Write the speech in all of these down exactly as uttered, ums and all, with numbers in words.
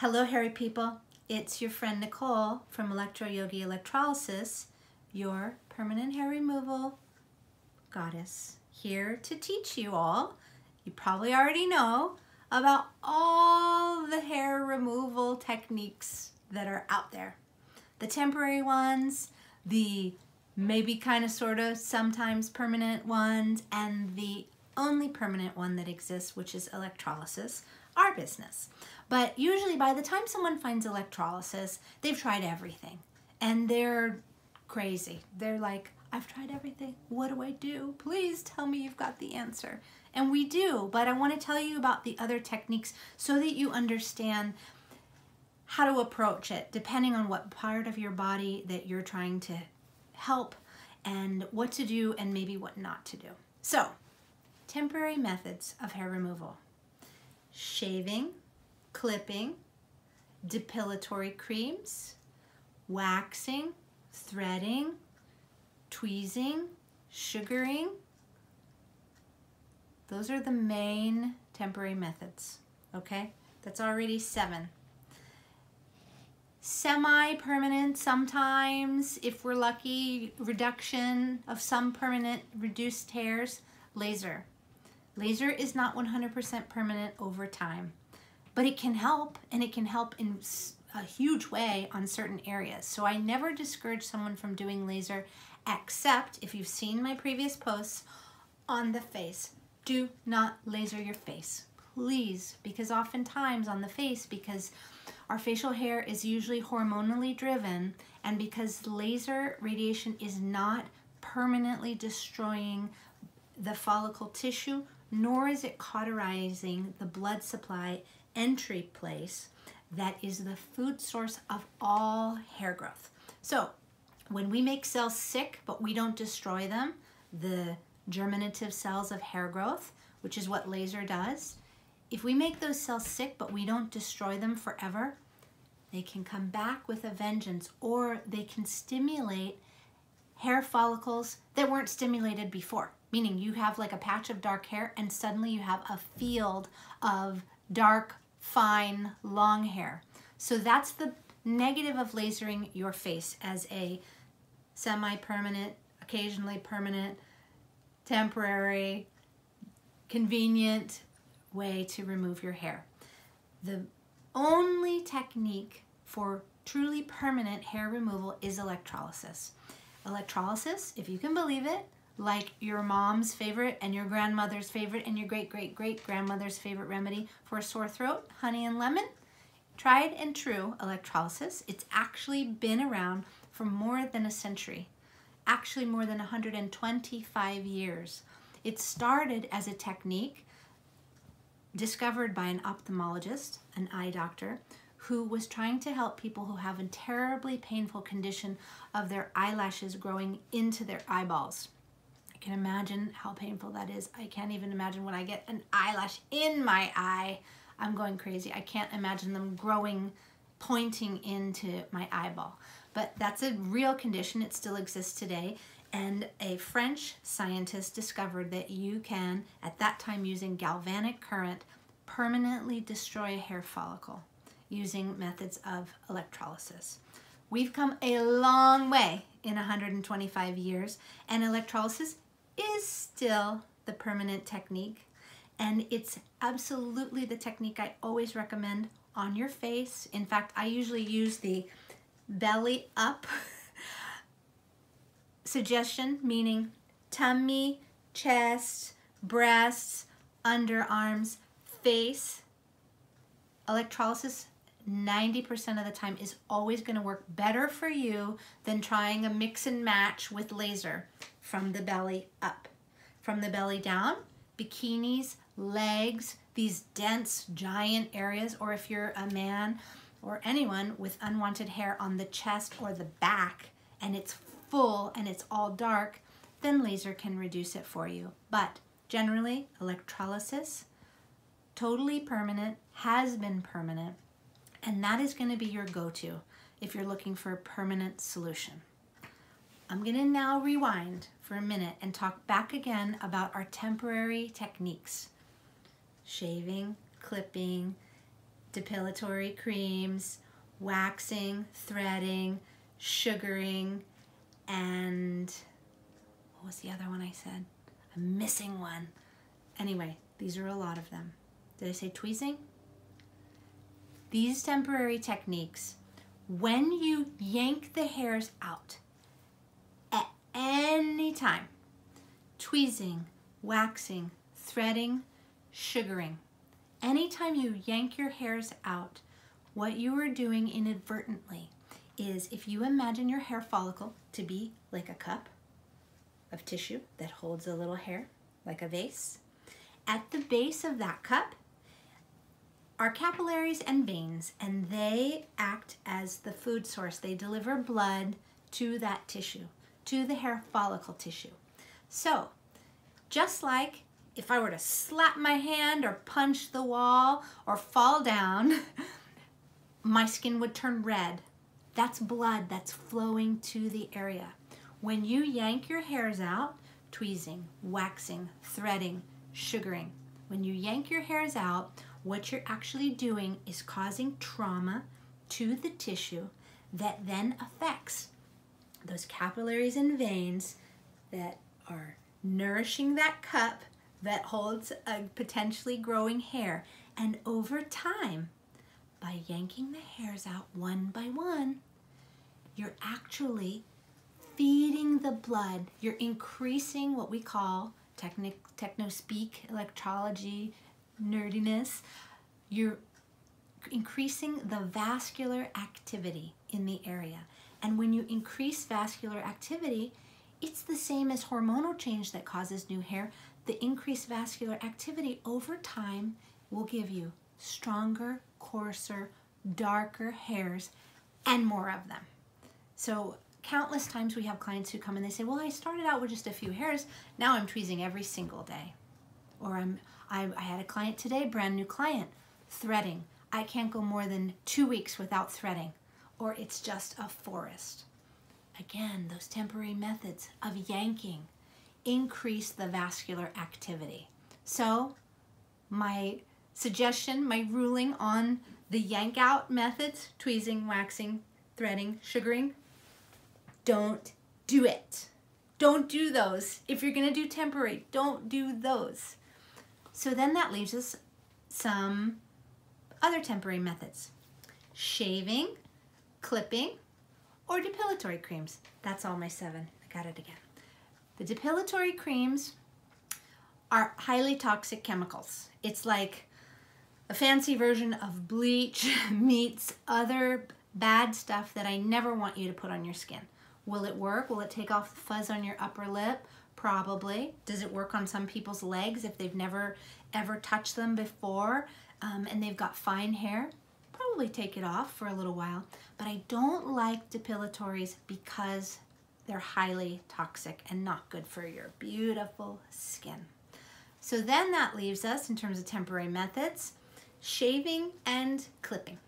Hello, hairy people. It's your friend Nicole from ElectroYogi Electrolysis, your permanent hair removal goddess, here to teach you all, you probably already know, about all the hair removal techniques that are out there. The temporary ones, the maybe kind of sort of sometimes permanent ones, and the only permanent one that exists, which is electrolysis, our business. But usually by the time someone finds electrolysis, they've tried everything and they're crazy. They're like, I've tried everything. What do I do? Please tell me you've got the answer. And we do, but I want to tell you about the other techniques so that you understand how to approach it depending on what part of your body that you're trying to help and what to do and maybe what not to do. So, temporary methods of hair removal. Shaving, clipping, depilatory creams, waxing, threading, tweezing, sugaring. Those are the main temporary methods, okay? That's already seven. Semi-permanent sometimes, if we're lucky, reduction of some permanent reduced hairs, laser. Laser is not one hundred percent permanent over time, but it can help, and it can help in a huge way on certain areas. So I never discourage someone from doing laser, except if you've seen my previous posts on the face. Do not laser your face, please, because oftentimes on the face, because our facial hair is usually hormonally driven, and because laser radiation is not permanently destroying the follicle tissue, nor is it cauterizing the blood supply entry place that is the food source of all hair growth. So when we make cells sick but we don't destroy them, the germinative cells of hair growth, which is what laser does, if we make those cells sick but we don't destroy them forever, they can come back with a vengeance, or they can stimulate hair follicles that weren't stimulated before. Meaning you have like a patch of dark hair and suddenly you have a field of dark, fine, long hair. So that's the negative of lasering your face as a semi-permanent, occasionally permanent, temporary, convenient way to remove your hair. The only technique for truly permanent hair removal is electrolysis. Electrolysis, if you can believe it, like your mom's favorite and your grandmother's favorite and your great-great-great-grandmother's favorite remedy for a sore throat, honey and lemon. Tried and true electrolysis. It's actually been around for more than a century, actually more than one hundred twenty-five years. It started as a technique discovered by an ophthalmologist, an eye doctor, who was trying to help people who have a terribly painful condition of their eyelashes growing into their eyeballs. I can imagine how painful that is. I can't even imagine when I get an eyelash in my eye, I'm going crazy. I can't imagine them growing, pointing into my eyeball. But that's a real condition. It still exists today. And a French scientist discovered that you can, at that time using galvanic current, permanently destroy a hair follicle using methods of electrolysis. We've come a long way in one hundred twenty-five years, and electrolysis is still the permanent technique, and it's absolutely the technique I always recommend on your face. In fact, I usually use the belly up suggestion, meaning tummy, chest, breasts, underarms, face. Electrolysis ninety percent of the time is always going to work better for you than trying a mix and match with laser from the belly up. From the belly down, bikinis, legs, these dense giant areas, or if you're a man or anyone with unwanted hair on the chest or the back and it's full and it's all dark, then laser can reduce it for you. But generally, electrolysis, totally permanent, has been permanent, and that is going to be your go-to if you're looking for a permanent solution. I'm going to now rewind for a minute and talk back again about our temporary techniques. Shaving, clipping, depilatory creams, waxing, threading, sugaring, and what was the other one I said? I'm missing one. Anyway, these are a lot of them. Did I say tweezing? These temporary techniques, when you yank the hairs out at any time, tweezing, waxing, threading, sugaring, anytime you yank your hairs out, what you are doing inadvertently is, if you imagine your hair follicle to be like a cup of tissue that holds a little hair, like a vase, at the base of that cup are capillaries and veins, and they act as the food source. They deliver blood to that tissue, to the hair follicle tissue. So just like if I were to slap my hand or punch the wall or fall down, my skin would turn red. That's blood that's flowing to the area. When you yank your hairs out, tweezing, waxing, threading, sugaring, when you yank your hairs out, what you're actually doing is causing trauma to the tissue that then affects those capillaries and veins that are nourishing that cup that holds a potentially growing hair. And over time, by yanking the hairs out one by one, you're actually feeding the blood. You're increasing what we call techno-speak, electrology, nerdiness, you're increasing the vascular activity in the area. And when you increase vascular activity, it's the same as hormonal change that causes new hair. The increased vascular activity over time will give you stronger, coarser, darker hairs and more of them. So countless times we have clients who come and they say, well, I started out with just a few hairs, now I'm tweezing every single day. Or I'm, I, I had a client today, brand new client, threading. I can't go more than two weeks without threading, or it's just a forest. Again, those temporary methods of yanking increase the vascular activity. So my suggestion, my ruling on the yank out methods, tweezing, waxing, threading, sugaring, don't do it. Don't do those. If you're gonna do temporary, don't do those. So then that leaves us some other temporary methods. Shaving, clipping, or depilatory creams. That's all my seven. I got it again. The depilatory creams are highly toxic chemicals. It's like a fancy version of bleach meets other bad stuff that I never want you to put on your skin. Will it work? Will it take off the fuzz on your upper lip? Probably. Does it work on some people's legs if they've never ever touched them before um, and they've got fine hair? Probably take it off for a little while. But I don't like depilatories because they're highly toxic and not good for your beautiful skin. So then that leaves us, in terms of temporary methods, shaving and clipping.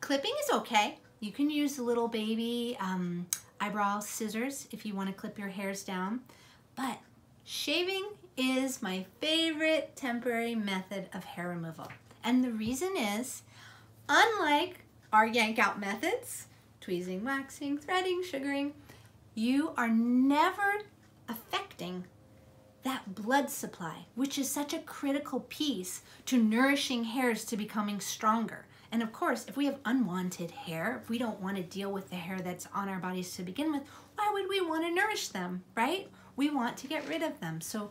Clipping is okay. You can use little baby um, eyebrow scissors if you want to clip your hairs down. But shaving is my favorite temporary method of hair removal. And the reason is, unlike our yank out methods, tweezing, waxing, threading, sugaring, you are never affecting that blood supply, which is such a critical piece to nourishing hairs to becoming stronger. And of course, if we have unwanted hair, if we don't want to deal with the hair that's on our bodies to begin with, why would we want to nourish them, right? We want to get rid of them. So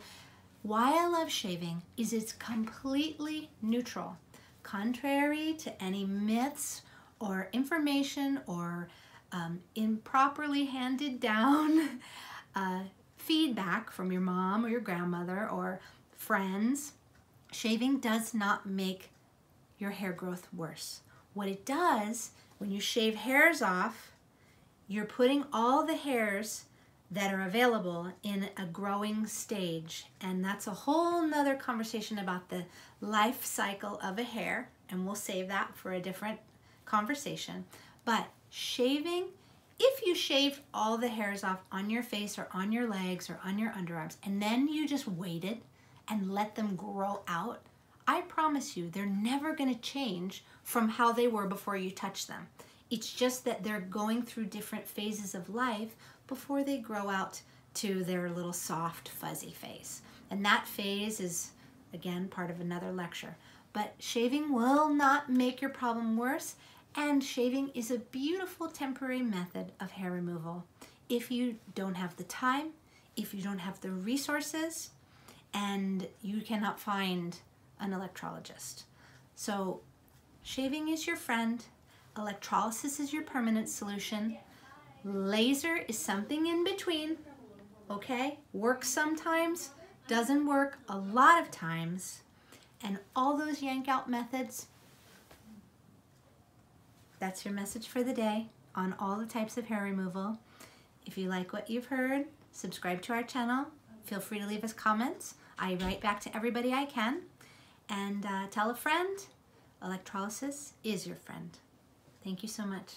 why I love shaving is it's completely neutral. Contrary to any myths or information or um, improperly handed down uh, feedback from your mom or your grandmother or friends, shaving does not make your hair growth worse. What it does, when you shave hairs off, you're putting all the hairs that are available in a growing stage. And that's a whole nother conversation about the life cycle of a hair, and we'll save that for a different conversation. But shaving, if you shaved all the hairs off on your face or on your legs or on your underarms, and then you just waited and let them grow out, I promise you they're never going to change from how they were before you touch them. It's just that they're going through different phases of life before they grow out to their little soft, fuzzy face. And that phase is, again, part of another lecture. But shaving will not make your problem worse, and shaving is a beautiful temporary method of hair removal if you don't have the time, if you don't have the resources, and you cannot find an electrologist. So shaving is your friend, electrolysis is your permanent solution, laser is something in between, okay? Works sometimes, doesn't work a lot of times, and all those yank out methods. That's your message for the day on all the types of hair removal. If you like what you've heard, subscribe to our channel. Feel free to leave us comments. I write back to everybody I can. And uh, tell a friend. Electrolysis is your friend. Thank you so much.